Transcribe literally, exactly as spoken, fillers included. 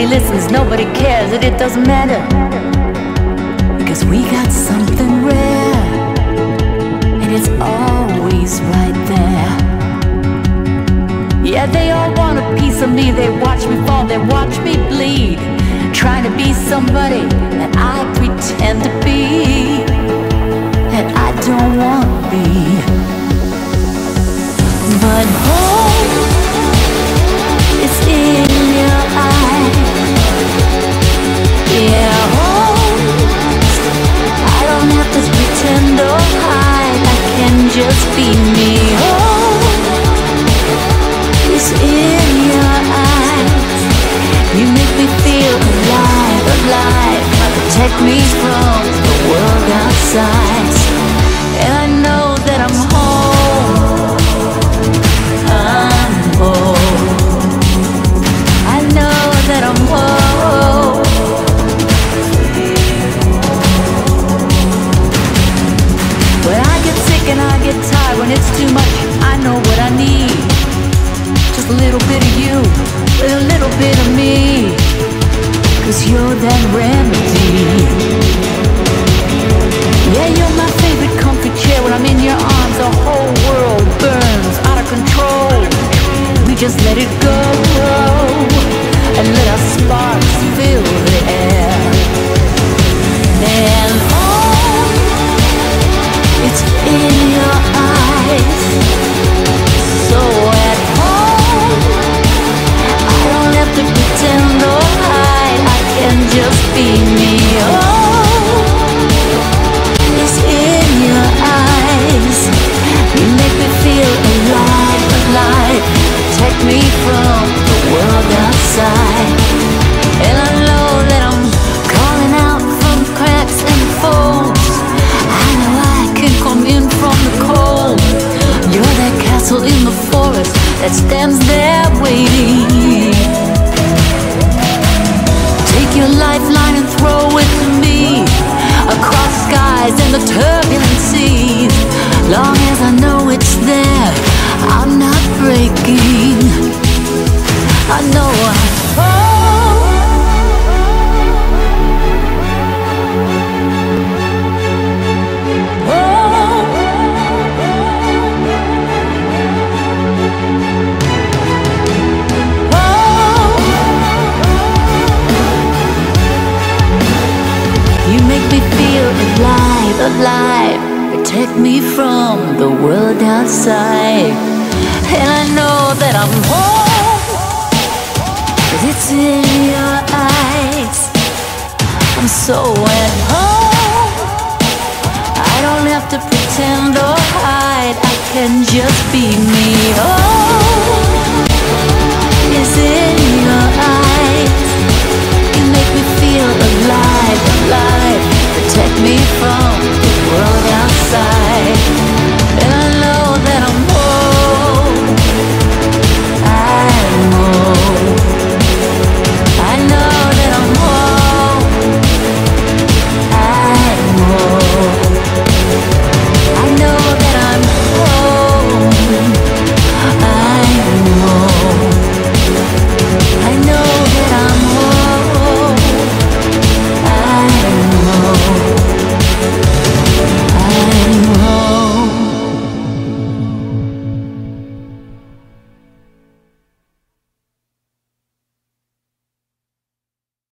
Nobody listens, nobody cares, and it doesn't matter, because we got something rare, and it's always right there. Yeah, they all want a piece of me. They watch me fall, they watch me bleed, trying to be somebody that I pretend to be, that I don't want to be. But home, it's in your eye. Yeah, home, I don't have to pretend or hide, I can just be me. Home, it's in your eyes. You make me feel alive, alive. Protect me from the world outside. And I know that I'm home, I'm home. When it's too much, I know what I need. Just a little bit of you, a little bit of me, 'cause you're that remedy. Yeah, you're my favorite comfy chair. When I'm in your arms, the whole world burns out of control. We just let it go, and let our sparks fill the air. And oh, it's in your eyes. So at home, I don't have to pretend or hide, I can just be me. Oh, it's in your eyes. You make me feel alive, alive. Protect me from the world outside. And I know that I'm calling out from cracks and folds. I know I can come in from the cold. You're that castle in the forest that stands there waiting. Take your lifeline and throw it to me, across skies and the turbulent seas. Long as I know it's there, I'm not breaking. I know I'm home. Alive, alive, protect me from the world outside. And I know that I'm home, 'cause it's in your eyes. I'm so at home, I don't have to pretend or hide, I can just be me. Oh, it's in your eyes.